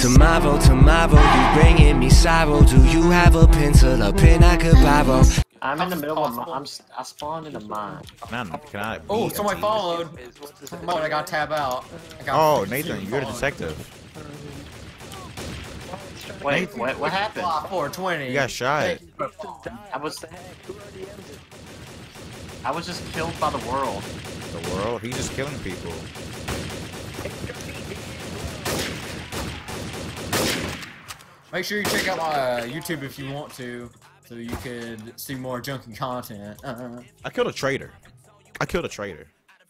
Tomorrow, you bringing me sorrow. Do you have a pencil, a pen I could borrow? I'm in the middle of I spawned in a mine. Man, can I? Oh, somebody followed. Somebody, I got tabbed out. Oh, Nathan, you're a detective. Wait, Nathan, what happened? 420. You got shot. I was just killed by the world. The world? He's just killing people. Make sure you check out my YouTube if you want to, so you could see more junky content. I killed a traitor. But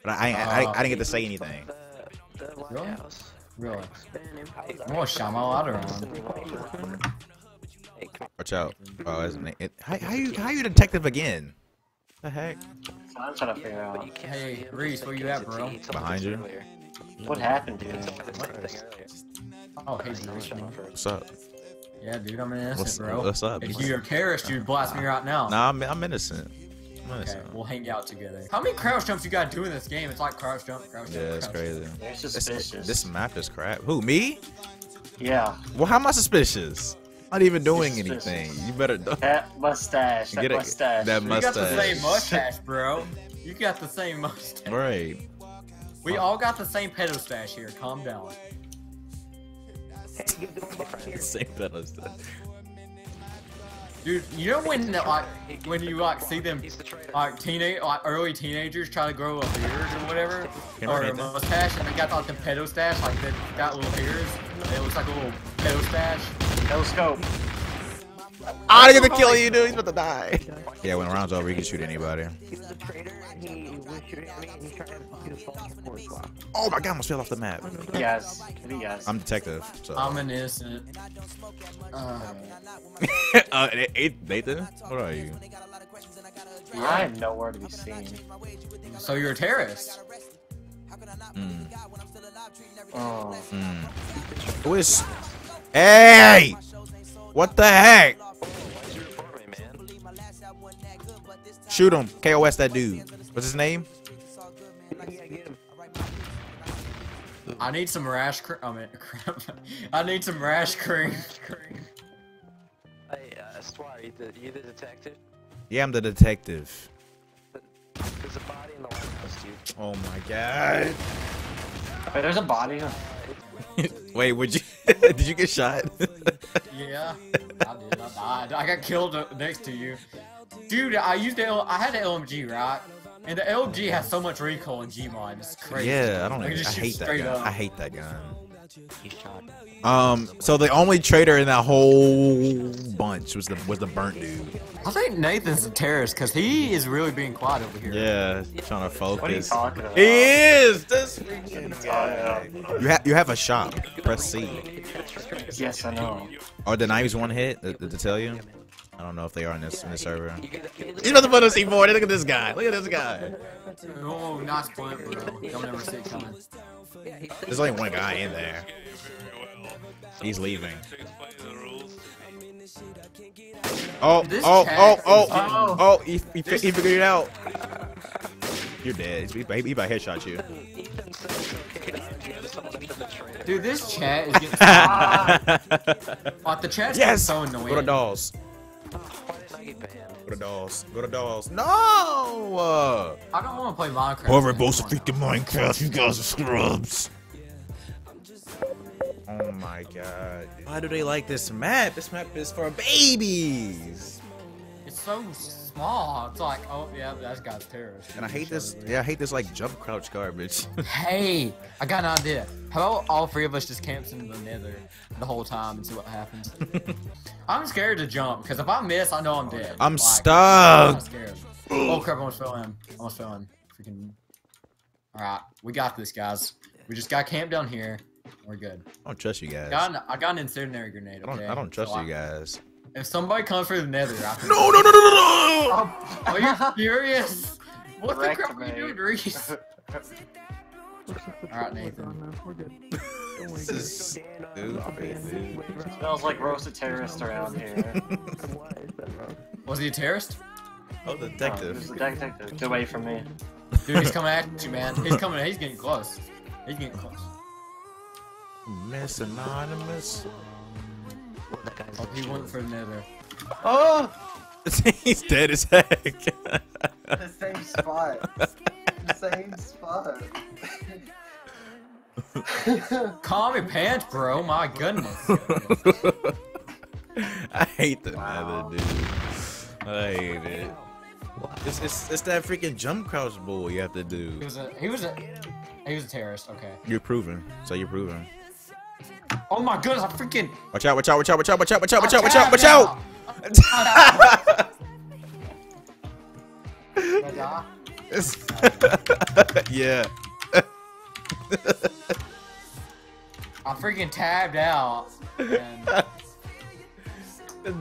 I didn't get to say anything. Really? Really? More Shamo Adderon. Watch out! Oh, isn't it? How you detective again? The heck? I'm trying to figure out. Hey, Reese, where you at, bro? Behind you. What happened, dude? Oh, hey, Reese. What's up? Yeah, dude, I'm innocent, bro. What's up? If you're a terrorist, you'd blast me right now. Nah, I'm innocent. Okay, we'll hang out together. How many crouch jumps you gotta do in this game? It's like crouch jump. Yeah, it's crazy. They're suspicious. This map is crap. Who, me? Yeah. Well, how am I suspicious? Not even doing anything. You better. That mustache. That mustache. That mustache. You got the same mustache, bro. You got the same mustache. Right. We all got the same pedo stash here. Calm down. Same pedo stash. Dude, you know when you see them early teenagers try to grow up beards or whatever, or a mustache, and they got like the pedo stash, like they got little beards. It looks like a little pedo stash. Let's go. I'm gonna kill you, dude. He's about to die. Yeah, when the round's over, you can shoot anybody. He was a traitor, and he was shooting at me, and he tried to do a false report block. Oh my god, I almost fell off the map. Yes, I'm a detective, so. I'm an innocent. Nathan? What are you? I am nowhere to be seen. So you're a terrorist? Mm. Oh. Mm. Who is... Hey! What the heck? Shoot him. KOS that dude. What's his name? I need some rash cream. I mean, crap. I need some rash cream. Hey, Swar, you the detective? Yeah, I'm the detective. There's a body in the lighthouse, dude. Oh my god. Wait, there's a body. Wait, did you get shot? Yeah, I did. I died. I got killed next to you, dude. I had the LMG, right? And the LMG has so much recoil in Gmod. It's crazy. Yeah, I hate that gun. I hate that gun. So the only traitor in that whole bunch was the burnt dude. I think Nathan's a terrorist because he is really being quiet over here. Yeah, trying to focus. What are you talking about? He is. This freaking guy. You have a shop. Press C. Yes, I know. Are the knives one hit? Did they tell you? I don't know if they are in this server. He's about to put us in more. Look at this guy. Look at this guy. Oh, nice point, bro. You'll never see it coming. There's only one guy in there. He's leaving. Oh, he figured it out. You're dead. He about headshot you. Dude, this chat is getting the chat's so annoying. Go to dolls. Go to dolls. No! I don't want to play Minecraft. Over both freaking Minecraft. You guys are scrubs. Oh my god. Why do they like this map? This map is for babies. It's so small. It's like, oh yeah, that guy's terrorist. And I hate this. Yeah, I hate this like jump crouch garbage. Hey, I got an idea. How about all three of us just camps in the nether the whole time and see what happens? I'm scared to jump because if I miss, I know I'm dead. I'm like, stuck. I'm scared. Oh crap! I almost fell in. Freaking. All right, we got this, guys. We just got camped down here. We're good. I don't trust you guys. I got an incendiary grenade. Okay? I don't trust you guys. If somebody comes through the nether, I can... No! Are you serious? What the crap are you doing, Reese? Alright, Nathan. We're good. This is stupid. Smells like roasted terrorists around here. Was he a terrorist? Oh, the detective. He was a detective. Get away from me. Dude, he's coming at you, man. He's coming. He's getting close. Miss Anonymous. Oh, he went for nether. Oh! He's dead as heck. The same spot. The same spot. Calm your pants, bro. My goodness. I hate the nether, dude. I hate it. It's that freaking jump crouch bull you have to do. He was a terrorist. Okay. You're proven. So you're proven. Oh my goodness! I freaking. Watch out! Watch out! Watch out! Watch out! Watch out! Watch out! Watch out! Watch out! Watch out! Yeah. I freaking tabbed out. And...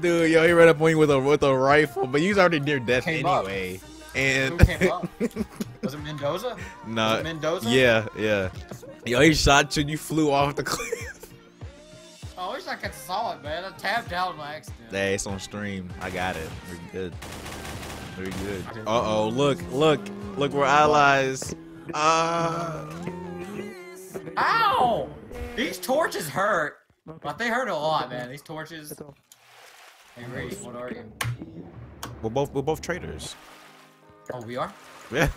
Dude, yo, he ran up on you with a rifle, but he was already near death anyway. And who came up? Was it Mendoza? No. Was it Mendoza? Yeah, yeah. Yo, he shot you and you flew off the cliff. I wish I could saw it, man. I tabbed out by accident. Hey, it's on stream. I got it. We're good. Very good. Uh-oh, look, look. Look, we're allies. Ow! These torches hurt. But they hurt a lot, man. These torches. Hey, Ray, what are you? We're both traitors. Oh, we are? Yeah.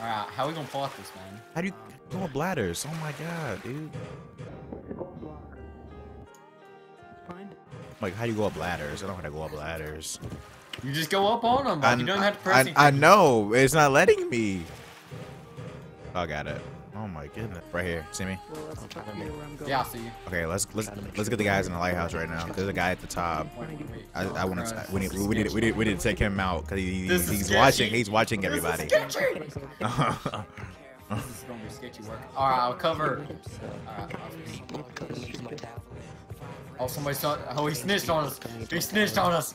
Alright, how are we gonna plot this, man? How do you go with bladders? Oh my god, dude. Like, how do you go up ladders? I don't want to go up ladders. You just go up on them. Like, you don't have to press. I know. It's not letting me. Oh, I got it. Oh my goodness. Right here. See me? Yeah, I see you. Okay, let's get the guys in the lighthouse right now. There's a guy at the top. I want to. We need to take him out because he's watching. He's watching everybody. This is sketchy. This is gonna be sketchy work. All right, I'll cover. All right. Oh, somebody saw. Oh, he snitched on us. He snitched on us.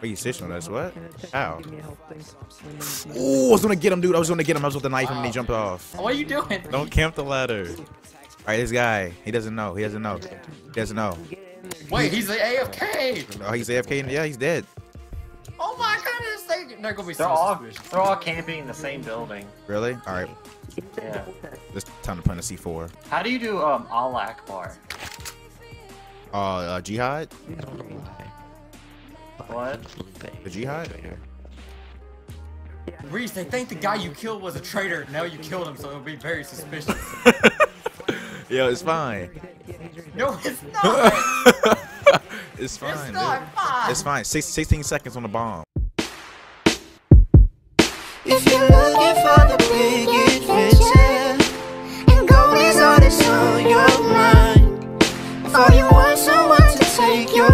Wait, you snitched on us? What? Ow. Ooh, I was gonna get him, dude. I was gonna get him. I was with the knife and he jumped off. What are you doing? Don't camp the ladder. Alright, this guy. He doesn't know. He doesn't know. He doesn't know. Wait, he's the AFK! Oh, he's AFK and yeah, he's dead. Oh my goodness, they're gonna be suspicious. They're all camping in the same building. Really? Alright. Yeah. It's time to put in a C4. How do you do Allah Akbar? Jihad? What? The jihad? Reese, they think the guy you killed was a traitor. Now you killed him, so it'll be very suspicious. Yo, it's fine. No, it's not. It's fine. It's not fine. It's fine. 16 seconds on the bomb. If you're looking for the big adventure, and gold is on its own your mind, if all you want someone to take your